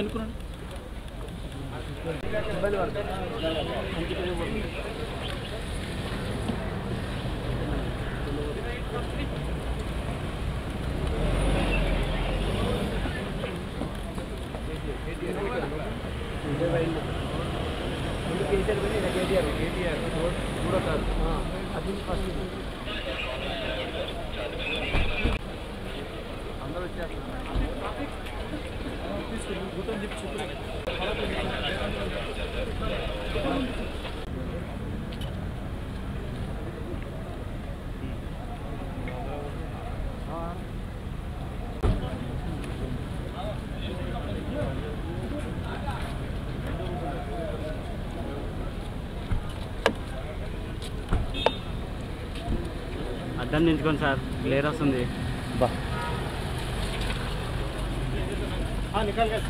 MP అనుకున్నాను. అద్దం నించుకోండి sir, clear వస్తుంది. బా निकल गए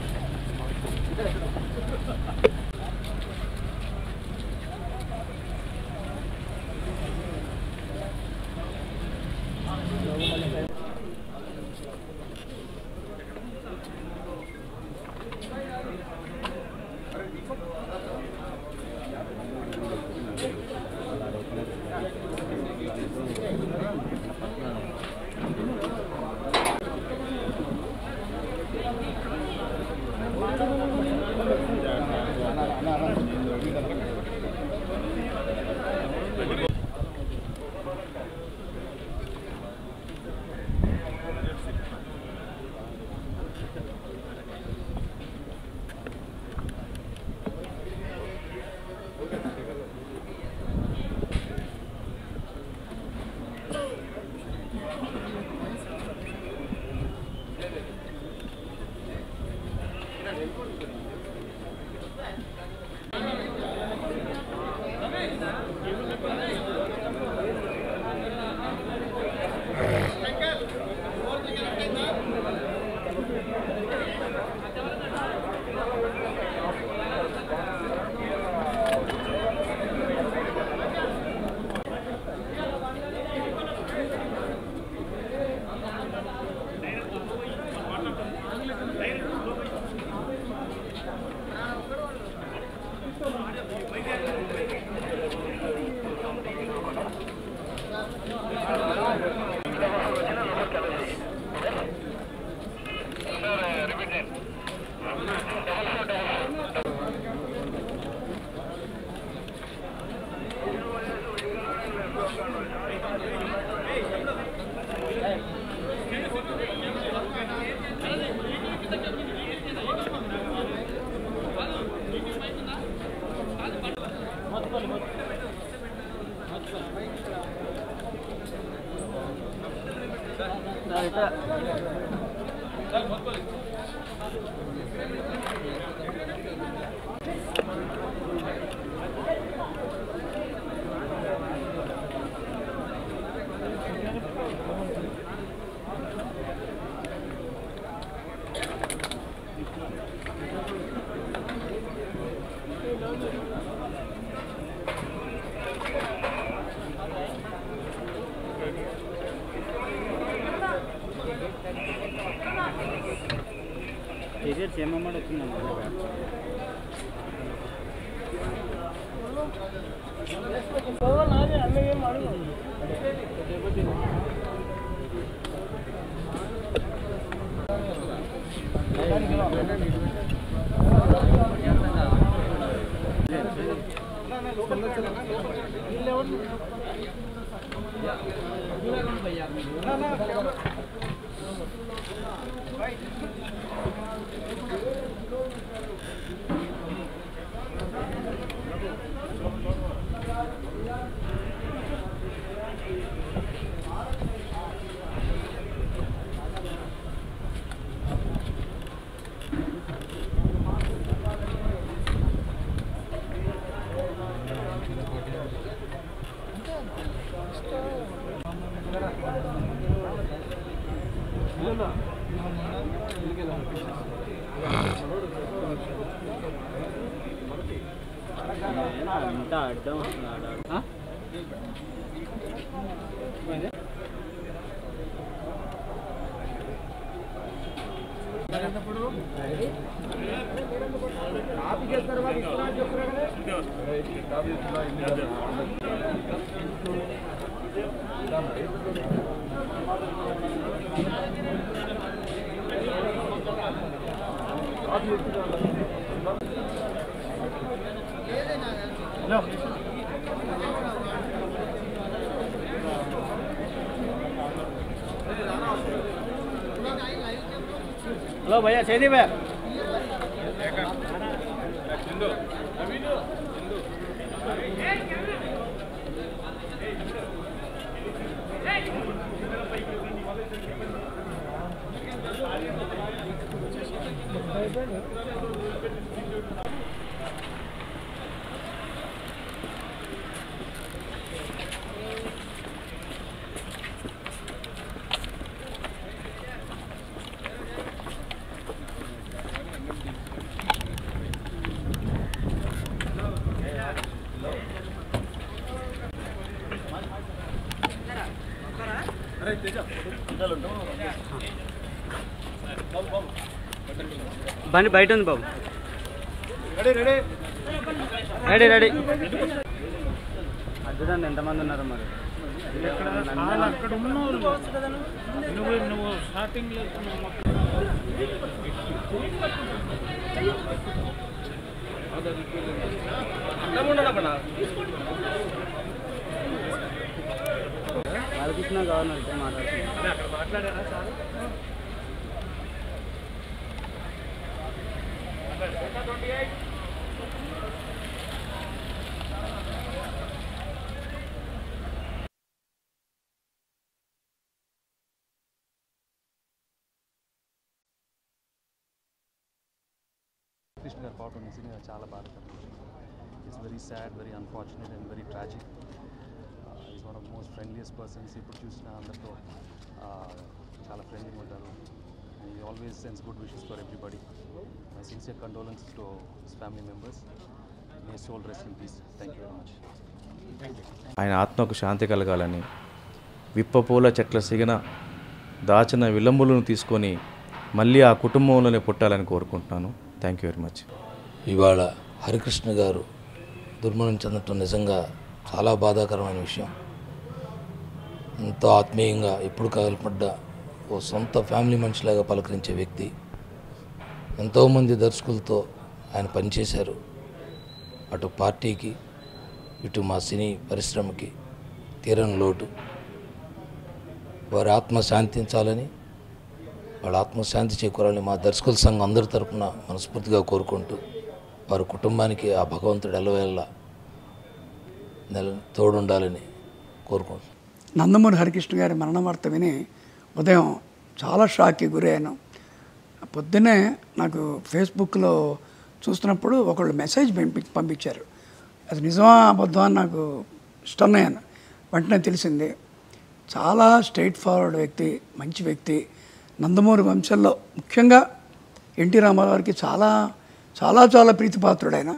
No. Hello, Bhaiya, say it back. బయట ఉంది బాబు రెడీ రెడీ రెడీ రెడీ అద్దదండి ఎంతమంది ఉన్నారు మరి అక్కడ ఉన్నారు నువ్వు స్టార్టింగ్ లో హరికృష్ణ గవర్నర్ మాట్లాడారా సార్ కృష్ణ గారి పాట మిస్సింగ్ చాలా బాధపడుతుంది. It's very sad, very unfortunate and very tragic. Is one of most friendliest persons. ఇప్పుడు చూసిన అందరితో చాలా ఫ్రెండ్లీగా ఉంటారు. He always sends good wishes for everybody. My sincere condolences to his family members. May his soul rest in peace. Thank you very much. Thank you. ఆయన ఆత్మకు శాంతి కలగాలని విప్పపూల చెట్ల సిగన దాచిన విలంబులను తీసుకొని మళ్ళీ ఆ కుటుంబంలోనే పుట్టాలని కోరుకుంటున్నాను. Thank you very much. ఇవాళ హరికృష్ణ గారు దుర్మరణం చెందటం నిజంగా చాలా బాధాకరమైన విషయం. ఎంతో ఆత్మీయంగా ఎప్పుడు కాల్పడ్డ ఓ సొంత ఫ్యామిలీ మనిషిలాగా పలకరించే వ్యక్తి. ఎంతోమంది దర్శకులతో ఆయన పనిచేశారు. అటు పార్టీకి ఇటు మా సినీ పరిశ్రమకి తీరని లోటు. వారి ఆత్మ శాంతించాలని, వాళ్ళ ఆత్మశాంతి చేకూరాలని మా దర్శకుల సంఘం అందరి తరఫున మనస్ఫూర్తిగా కోరుకుంటూ, వారి కుటుంబానికి ఆ భగవంతుడు ఎల్లవేళలా తోడుండాలని కోరుకుంటున్నాను. నందమూరి హరికృష్ణ గారి మరణ వార్త విని ఉదయం చాలా షాక్కి గురయ్యాను. పొద్దునే నాకు ఫేస్బుక్లో చూస్తున్నప్పుడు ఒకళ్ళు మెసేజ్ పంపించారు. అది నిజమా అబద్ధం అని నాకు స్టన్ అయ్యాను. వెంటనే తెలిసింది. చాలా స్ట్రైట్ ఫార్వర్డ్ వ్యక్తి, మంచి వ్యక్తి. నందమూరి వంశంలో ముఖ్యంగా ఎన్టీ రామారావు గారికి చాలా చాలా చాలా ప్రీతిపాత్రుడు ఆయన.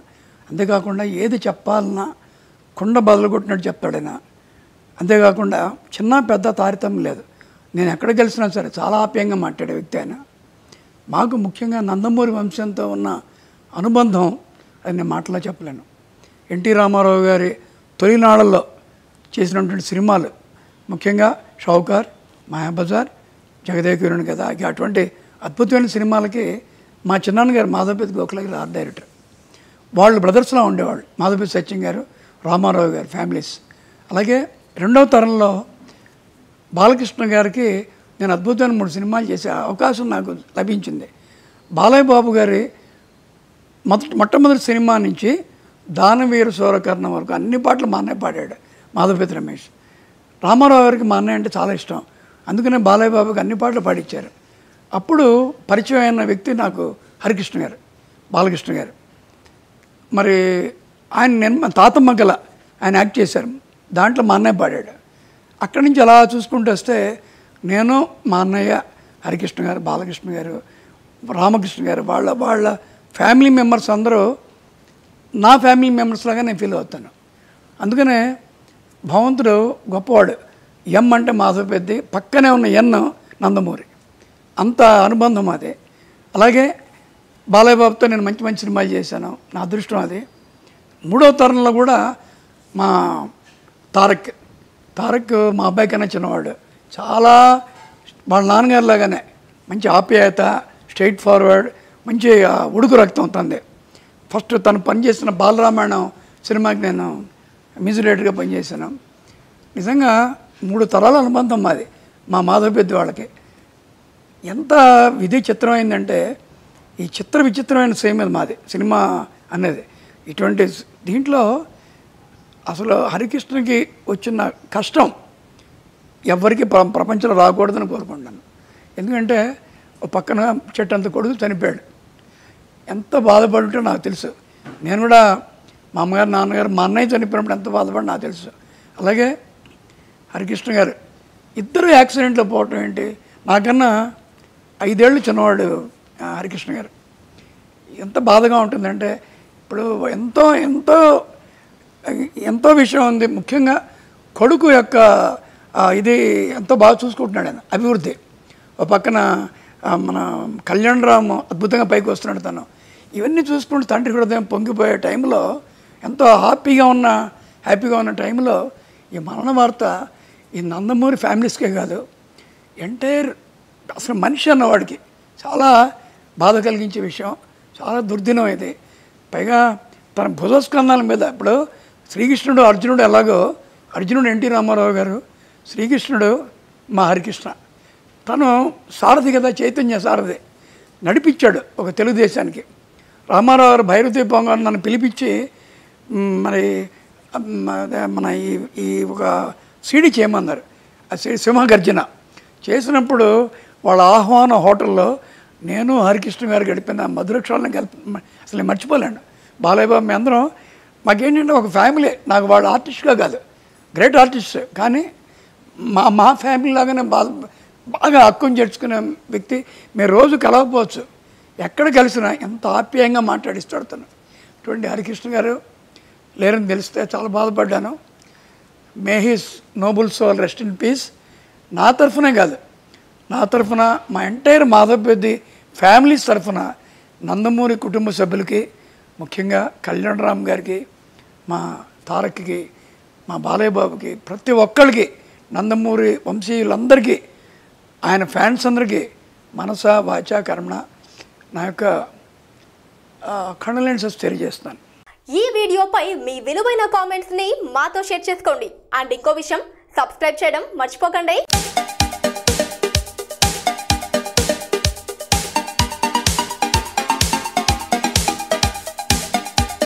అంతేకాకుండా ఏది చెప్పాలన్నా కుండ బదులు కొట్టినట్టు చెప్తాడు ఆయన. అంతేకాకుండా చిన్న పెద్ద తారతమ్యం లేదు. నేను ఎక్కడ గెలిచినా సరే చాలా ఆప్యాయంగా మాట్లాడే వ్యక్తి ఆయన. మాకు ముఖ్యంగా నందమూరి వంశంతో ఉన్న అనుబంధం అది నేను మాటలో చెప్పలేను. ఎన్టీ రామారావు గారి తొలినాళ్ళల్లో చేసినటువంటి సినిమాలు, ముఖ్యంగా షావుకార్, మాయా బజార్, జగదేవుని కథ, అటువంటి అద్భుతమైన సినిమాలకి మా చిన్నాన్నగారు మాధవపేద గోఖలే గారు ఆర్ట్ డైరెక్టర్. వాళ్ళు బ్రదర్స్లో ఉండేవాళ్ళు, మాధవపేద సత్యం గారు, రామారావు గారు ఫ్యామిలీస్. అలాగే రెండవ తరంలో బాలకృష్ణ గారికి నేను అద్భుతమైన 3 సినిమాలు చేసే అవకాశం నాకు లభించింది. బాలయ్య బాబు గారి మొట్టమొదటి సినిమా నుంచి దానవీర సూరకర్ణ వరకు అన్ని పాటలు మా అన్నయ్య పాడాడు, మాధవపేద రమేష్. రామారావు గారికి మా అన్నయ్య అంటే చాలా ఇష్టం, అందుకనే బాలయ్య బాబుకి అన్ని పాటలు పాడించారు. అప్పుడు పరిచయం అయిన వ్యక్తి నాకు హరికృష్ణ గారు, బాలకృష్ణ గారు. మరి ఆయన నేను తాతమ్మ గల ఆయన యాక్ట్ చేశారు, దాంట్లో మా అన్నయ్య పాడాడు. అక్కడి నుంచి అలా చూసుకుంటూ వస్తే నేను, మా అన్నయ్య, హరికృష్ణ గారు, బాలకృష్ణ గారు, రామకృష్ణ గారు, వాళ్ళ ఫ్యామిలీ మెంబర్స్ అందరూ నా ఫ్యామిలీ మెంబర్స్ లాగా నేను ఫీల్ అవుతాను. అందుకనే భగవంతుడు గొప్పవాడు. ఎం అంటే మాధవపేద్ది, పక్కనే ఉన్న ఎన్ నందమూరి, అంత అనుబంధం అది. అలాగే బాలయ్య బాబుతో నేను మంచి మంచి సినిమాలు చేశాను, నా అదృష్టం అది. మూడో తరంలో కూడా మా తారక్ మా అబ్బాయి కన్నా చిన్నవాడు, చాలా వాళ్ళ నాన్నగారు లాగానే మంచి ఆప్యాయత, స్ట్రైట్ ఫార్వర్డ్, మంచి ఉడుకు రక్తం తంది. ఫస్ట్ తను పనిచేసిన బాలరామాయణం సినిమాకి నేను మ్యూజిలేటర్గా పనిచేశాను. నిజంగా 3 తరాల అనుబంధం మాది, మా మాధవ పెద్ద వాళ్ళకి. ఎంత విధి చిత్రమైందంటే ఈ చిత్ర విచిత్రమైన సేమ్ అది మాది సినిమా అనేది. ఇటువంటి దీంట్లో అసలు హరికృష్ణకి వచ్చిన కష్టం ఎవరికి ప్రపంచంలో రాకూడదని కోరుకుంటాను. ఎందుకంటే పక్కన చెట్టు అంత కొడుకు చనిపోయాడు, ఎంత బాధపడుంటో నాకు తెలుసు. నేను కూడా మా అమ్మగారు నాన్నగారు మా అన్నయ్య చనిపోయినప్పుడు ఎంత బాధపడి నాకు తెలుసు. అలాగే హరికృష్ణ గారు ఇద్దరు యాక్సిడెంట్లో పోవటం ఏంటి, నాకన్నా 5 ఏళ్ళు చిన్నవాడు హరికృష్ణ గారు. ఎంత బాధగా ఉంటుందంటే ఇప్పుడు ఎంతో ఎంతో ఎంతో విషయం ఉంది, ముఖ్యంగా కొడుకు యొక్క ఇది ఎంతో బాగా చూసుకుంటున్నాడు ఆయన, అభివృద్ధి. ఒక పక్కన మన కళ్యాణ్ రామ్ అద్భుతంగా పైకి వస్తున్నాడు తను. ఇవన్నీ చూసుకుంటూ తండ్రి హృదయం పొంగిపోయే టైంలో, ఎంతో హ్యాపీగా ఉన్న టైంలో ఈ మరణ వార్త ఈ నందమూరి ఫ్యామిలీస్కే కాదు, ఎంటైర్ అసలు మనిషి అన్నవాడికి చాలా బాధ కలిగించే విషయం, చాలా దుర్దినం ఇది. పైగా తన భుజస్కంధాల మీద ఇప్పుడు శ్రీకృష్ణుడు అర్జునుడు ఎలాగో, అర్జునుడు ఎన్టీ రామారావు గారు, శ్రీకృష్ణుడు మా హరికృష్ణ. తను సారథి కదా, చైతన్య సారథి, నడిపించాడు ఒక తెలుగుదేశానికి. రామారావు గారు భైరుద్వీపంగా నన్ను పిలిపించి మరి మన ఈ ఒక సీడీ చేయమన్నారు. ఆ సీడీ సింహగర్జన చేసినప్పుడు వాళ్ళ ఆహ్వాన హోటల్లో నేను హరికృష్ణ గారు గడిపిన మధురక్షణాలను అసలు మర్చిపోలేను. బాలయ్య బాబు మీ అందరం మాకేంటంటే ఒక ఫ్యామిలీ. నాకు వాళ్ళు ఆర్టిస్ట్గా కాదు, గ్రేట్ ఆర్టిస్ట్, కానీ మా ఫ్యామిలీ లాగానే బాగా హక్కును చేర్చుకునే వ్యక్తి. మీరు రోజు కలవకపోవచ్చు, ఎక్కడ కలిసినా ఎంత ఆప్యాయంగా మాట్లాడిస్తాడు తను. అటువంటి హరికృష్ణ గారు లేరని తెలిస్తే చాలా బాధపడ్డాను. May his noble soul rest in peace. నా తరఫునే కాదు, నా తరఫున మా ఎంటైర్ మాధవపెద్ది ఫ్యామిలీస్ తరఫున నందమూరి కుటుంబ సభ్యులకి, ముఖ్యంగా కళ్యాణ్ రామ్ గారికి, మా తారక్కి, మా బాలయ్య బాబుకి, ప్రతి ఒక్కరికి, నందమూరి వంశీయులందరికీ, ఆయన ఫ్యాన్స్ అందరికీ మనస వాచ కర్మణ నా యొక్క కండలెన్సెస్ తెలియజేస్తాను. ఈ వీడియోపై మీ విలువైన కామెంట్స్ని మాతో షేర్ చేసుకోండి. అండ్ ఇంకో విషయం, సబ్స్క్రైబ్ చేయడం మర్చిపోకండి.